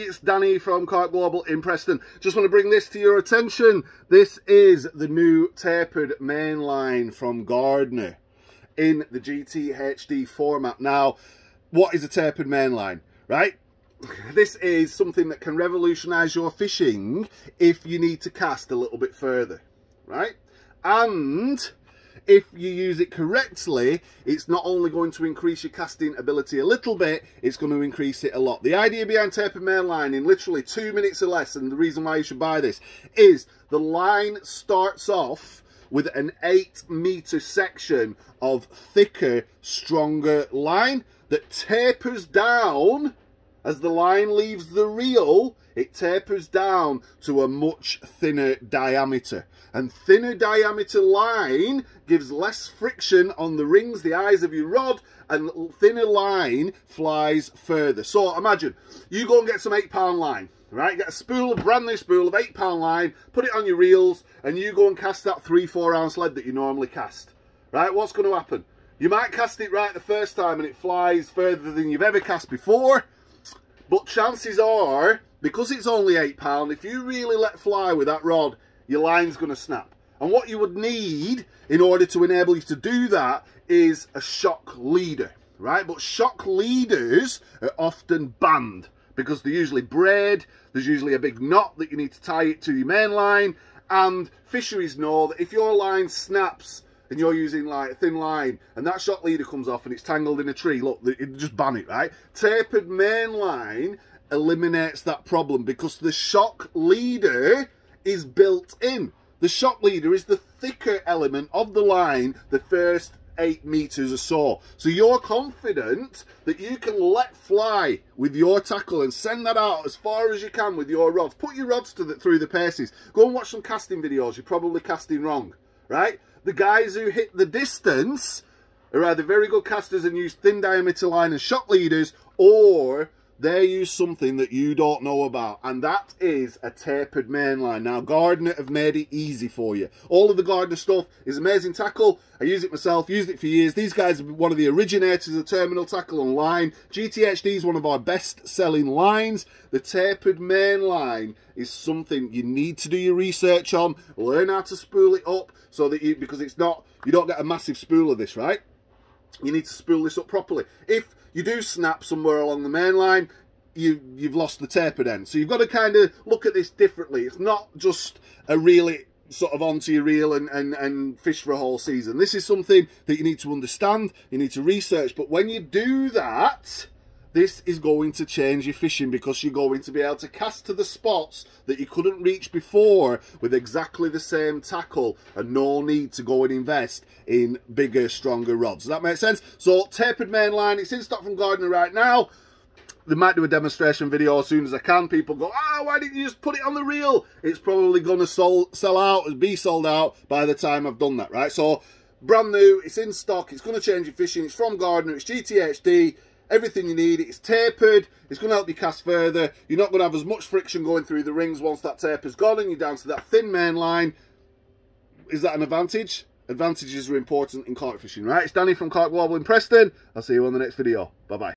it's Danny from Carp Global in Preston. Just want to bring this to your attention. This is the new tapered mainline from Gardner in the GT-HD format. Now, what is a tapered mainline, right? This is something that can revolutionise your fishing if you need to cast a little bit further, right? And if you use it correctly, it's not only going to increase your casting ability a little bit, it's going to increase it a lot. The idea behind tapered mainline in literally 2 minutes or less, and the reason why you should buy this, is the line starts off with an 8 meter section of thicker, stronger line that tapers down. As the line leaves the reel, it tapers down to a much thinner diameter. And thinner diameter line gives less friction on the rings, the eyes of your rod, and thinner line flies further. So imagine, you go and get some 8 pound line, right? Get a spool, a brand new spool of 8 pound line, put it on your reels, and you go and cast that 3-4 ounce lead that you normally cast, right? What's going to happen? You might cast it right the first time and it flies further than you've ever cast before. But chances are, because it's only 8 pound, if you really let fly with that rod, your line's going to snap. And what you would need in order to enable you to do that is a shock leader, right? But shock leaders are often banned because they're usually braid. There's usually a big knot that you need to tie it to your main line. And fisheries know that if your line snaps and you're using like a thin line and that shock leader comes off and it's tangled in a tree, look, just ban it, right? Tapered main line eliminates that problem because the shock leader is built in. The shock leader is the thicker element of the line, the first 8 meters or so. So you're confident that you can let fly with your tackle and send that out as far as you can with your rods. Put your rods through the paces. Go and watch some casting videos. You're probably casting wrong, right? The guys who hit the distance are either very good casters and use thin diameter line and shock leaders, or they use something that you don't know about, and that is a tapered mainline. Now, Gardner have made it easy for you. All of the Gardner stuff is amazing tackle. I use it myself, used it for years. These guys are one of the originators of terminal tackle online. GT-HD is one of our best-selling lines. The tapered mainline is something you need to do your research on, learn how to spool it up so that because it's not, you don't get a massive spool of this, right? You need to spool this up properly. If you do snap somewhere along the main line, you've lost the tapered end. So you've got to kind of look at this differently. It's not just a reel it sort of onto your reel and fish for a whole season. This is something that you need to understand, you need to research. But when you do that, this is going to change your fishing because you're going to be able to cast to the spots that you couldn't reach before with exactly the same tackle, and no need to go and invest in bigger, stronger rods. Does that make sense? So tapered mainline, it's in stock from Gardner right now. They might do a demonstration video as soon as I can. People go, ah, why didn't you just put it on the reel? It's probably going to sell out and be sold out by the time I've done that, right? So brand new, it's in stock, it's going to change your fishing. It's from Gardner, it's GT-HD. Everything you need, it's tapered, it's going to help you cast further, you're not going to have as much friction going through the rings once that taper's gone and you're down to that thin main line. Is that an advantage? Advantages are important in carp fishing, right? It's Danny from Carp Global in Preston. I'll see you on the next video. Bye-bye.